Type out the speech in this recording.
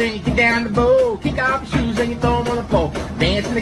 then you get down the bowl. Kick off your shoes and you throw them on the floor. Dance in the